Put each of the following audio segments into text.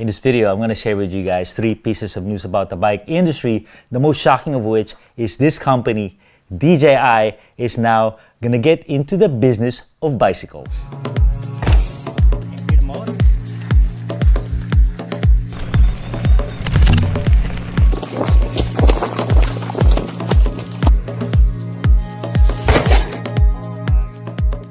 In this video, I'm going to share with you guys 3 pieces of news about the bike industry, the most shocking of which is this company, DJI, is now going to get into the business of bicycles.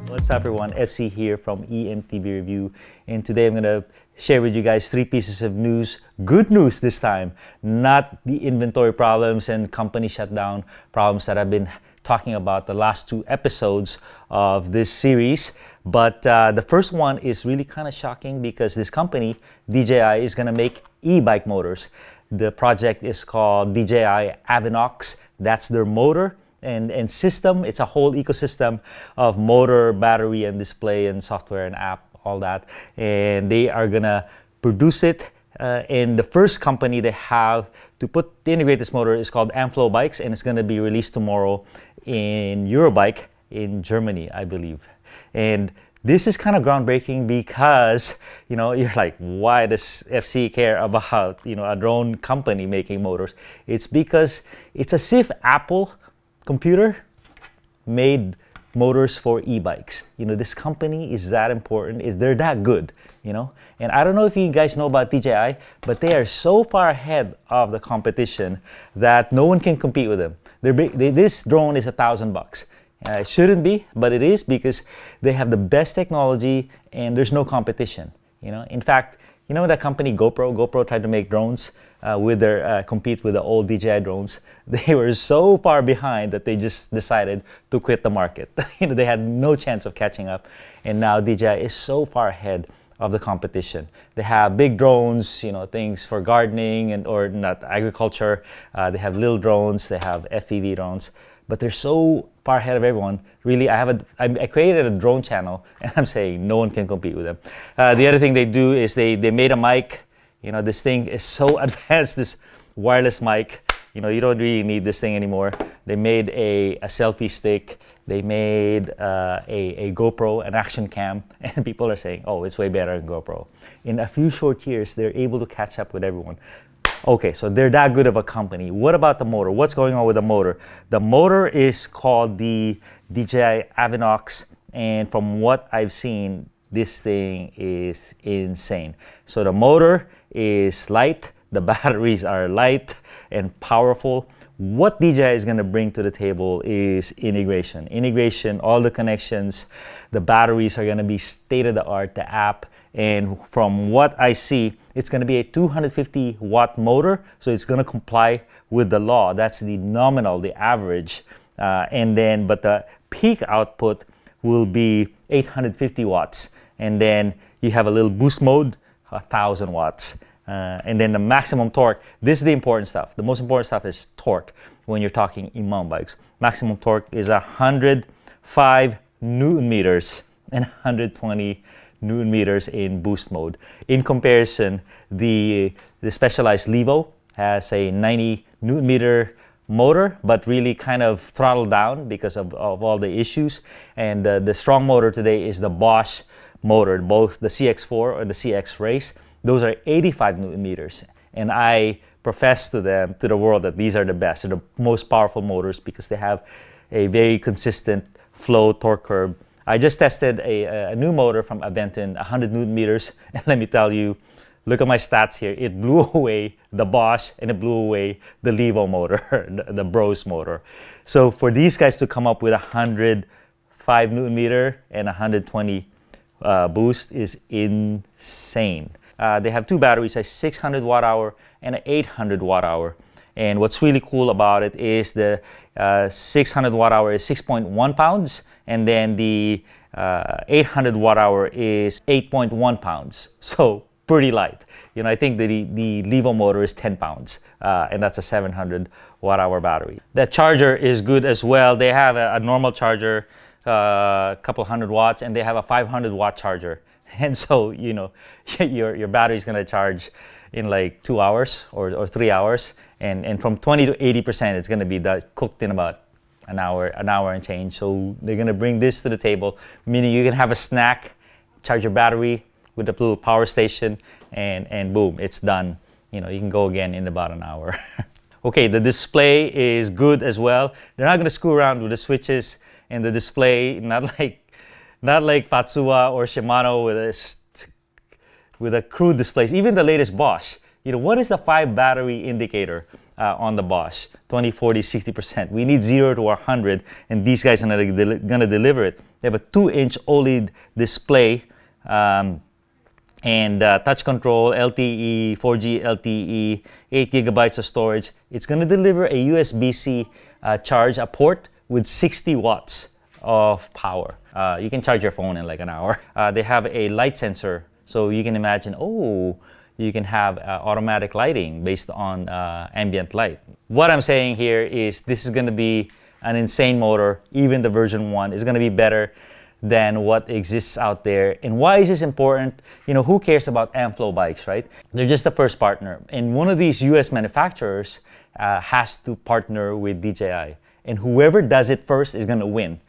What's up everyone, FC here from E-MTB Review, and today I'm going to share with you guys 3 pieces of news, good news this time, not the inventory problems and company shutdown problems that I've been talking about the last 2 episodes of this series. But the first one is really kind of shocking because this company, DJI, is going to make e-bike motors. The project is called DJI Avinox. That's their motor and system. It's a whole ecosystem of motor, battery, and display, and software, and app, all that, and they are gonna produce it. And the first company they have to integrate this motor is called Amflow Bikes, and it's gonna be released tomorrow in Eurobike in Germany, I believe. And this is kind of groundbreaking because, you know, you're like, why does FC care about, you know, a drone company making motors? It's because it's as if Apple computer made motors for e-bikes. You know, this company is that important, they're that good, you know. And I don't know if you guys know about DJI, but they are so far ahead of the competition that no one can compete with them. This drone is $1,000. It shouldn't be, but it is because they have the best technology and there's no competition, you know. In fact, you know that company GoPro tried to make drones compete with the old DJI drones. They were so far behind that they just decided to quit the market. You know, they had no chance of catching up, and now DJI is so far ahead of the competition. They have big drones, you know, things for gardening or not agriculture. They have little drones. They have FPV drones, but they're so far ahead of everyone. Really, I created a drone channel, and I'm saying no one can compete with them. The other thing they do is they made a mic. You know, this thing is so advanced, this wireless mic. You know, you don't really need this thing anymore. They made a selfie stick. They made a GoPro, an action cam. And people are saying, oh, it's way better than GoPro. In a few short years, they're able to catch up with everyone. Okay, so they're that good of a company. What about the motor? What's going on with the motor? The motor is called the DJI Avinox. And from what I've seen, this thing is insane. So the motor is light, the batteries are light and powerful. What DJI is going to bring to the table is integration. Integration, all the connections, the batteries are going to be state-of-the-art, the app. And from what I see, it's going to be a 250-watt motor, so it's going to comply with the law. That's the nominal, the average. But the peak output will be 850 watts. And then you have a little boost mode, 1,000 watts. And then the maximum torque, this is the important stuff. The most important stuff is torque when you're talking e-mountain bikes. Maximum torque is 105 newton meters and 120 newton meters in boost mode. In comparison, the Specialized Levo has a 90 newton meter motor, but really kind of throttled down because of all the issues. And the strong motor today is the Bosch motor, both the CX4 or the CX Race. Those are 85 newton meters. And I profess to the world that these are the best, they're the most powerful motors because they have a very consistent flow torque curve. I just tested a new motor from Aventon, 100 newton meters. And let me tell you, look at my stats here. It blew away the Bosch and it blew away the Levo motor, the Bros motor. So for these guys to come up with 105 newton meter and 120 boost is insane. They have 2 batteries, a 600 watt hour and an 800 watt hour. And what's really cool about it is the 600 watt hour is 6.1 pounds, and then the 800 watt hour is 8.1 pounds. So pretty light. You know, I think the Levo motor is 10 pounds, and that's a 700 watt hour battery. The charger is good as well. They have a normal charger, a couple hundred watts, and they have a 500 watt charger. And so, you know, your battery is going to charge in like 2 hours or 3 hours. And from 20 to 80%, it's going to be cooked in about an hour and change. So they're going to bring this to the table, meaning you can have a snack, charge your battery, with a little power station, and boom, it's done. You know, you can go again in about an hour. Okay, the display is good as well. They're not gonna screw around with the switches and the display, not like Fazua or Shimano with a crude displays. Even the latest Bosch, you know, what is the 5 battery indicator on the Bosch? 20, 40, 60%. We need 0 to 100, and these guys are gonna deliver it. They have a 2-inch OLED display, and touch control, LTE, 4G LTE, 8 GB of storage. It's going to deliver a USB-C charge, a port with 60 watts of power. You can charge your phone in like an hour. They have a light sensor, so you can imagine, oh, you can have automatic lighting based on ambient light. What I'm saying here is this is going to be an insane motor. Even the version 1 is going to be better than what exists out there. And why is this important? You know, who cares about Amflow Bikes, right? They're just the first partner. And one of these US manufacturers has to partner with DJI. And whoever does it first is gonna win.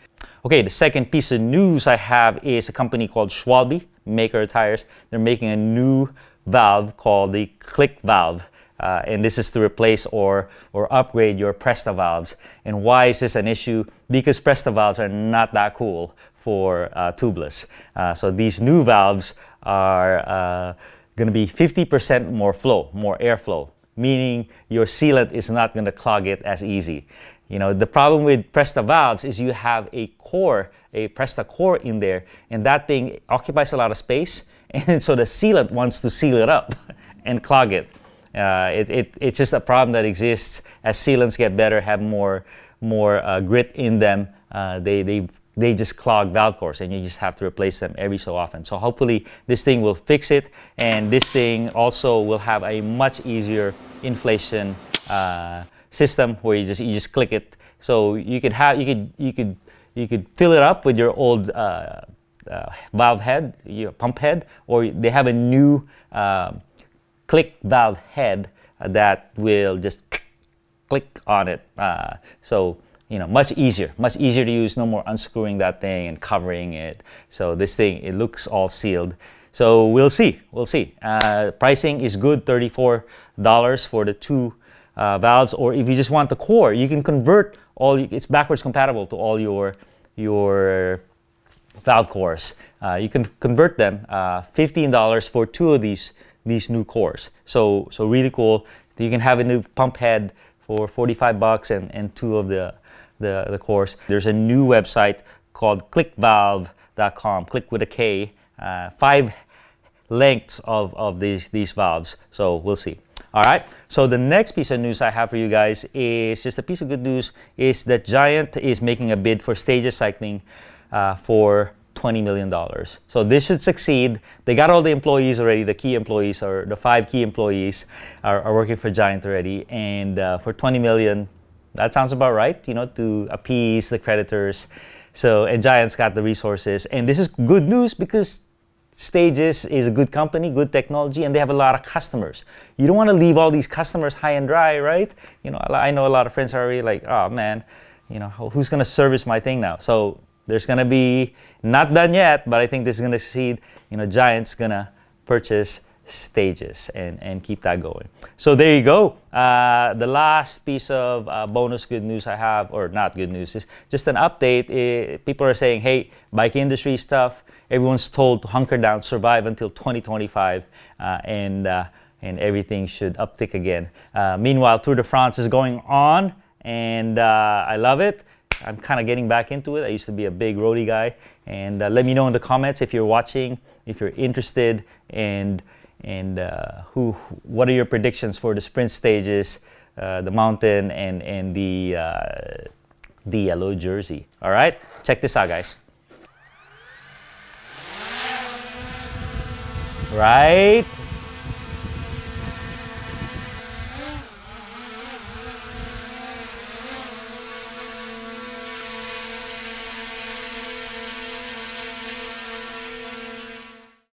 Okay, the second piece of news I have is a company called Schwalbe, maker of tires. They're making a new valve called the Click Valve. And this is to replace or upgrade your Presta valves. And why is this an issue? Because Presta valves are not that cool for tubeless. So these new valves are gonna be 50% more flow, more airflow, meaning your sealant is not gonna clog it as easy. You know, the problem with Presta valves is you have a core, a Presta core in there, and that thing occupies a lot of space, and so the sealant wants to seal it up and clog it. It's just a problem that exists. As sealants get better, have more grit in them, they just clog valve cores, and you just have to replace them every so often. So hopefully this thing will fix it, and this thing also will have a much easier inflation system where you just click it. So you could fill it up with your old valve head, your pump head, or they have a new click valve head that will just click on it. So, you know, much easier to use, no more unscrewing that thing and covering it. So this thing, it looks all sealed. So we'll see, pricing is good, $34 for the 2 valves, or if you just want the core, you can convert all, it's backwards compatible to all your valve cores. You can convert them, $15 for 2 of these new cores. So really cool. You can have a new pump head for $45 and 2 of the cores. There's a new website called clickvalve.com, click with a K, 5 lengths of these valves. So we'll see. All right, so the next piece of news I have for you guys is just a piece of good news, is that Giant is making a bid for Stages Cycling for $20 million. So this should succeed. They got all the employees already, the key employees, or the 5 key employees are working for Giant already. And for $20 million, that sounds about right, you know, to appease the creditors. So, and Giant's got the resources. And this is good news because Stages is a good company, good technology, and they have a lot of customers. You don't want to leave all these customers high and dry, right? You know, I know a lot of friends are already like, oh man, you know, who's going to service my thing now? So there's gonna be, not done yet, but I think this is gonna succeed. You know, Giant's gonna purchase Stages and keep that going. So there you go. The last piece of bonus good news I have, or not good news, is just an update. People are saying, hey, bike industry stuff, everyone's told to hunker down, survive until 2025, and everything should uptick again. Meanwhile, Tour de France is going on, and I love it. I'm kind of getting back into it. I used to be a big roadie guy, and let me know in the comments if you're watching, if you're interested, and what are your predictions for the sprint stages, the mountain, and the yellow jersey. All right, check this out, guys. Right.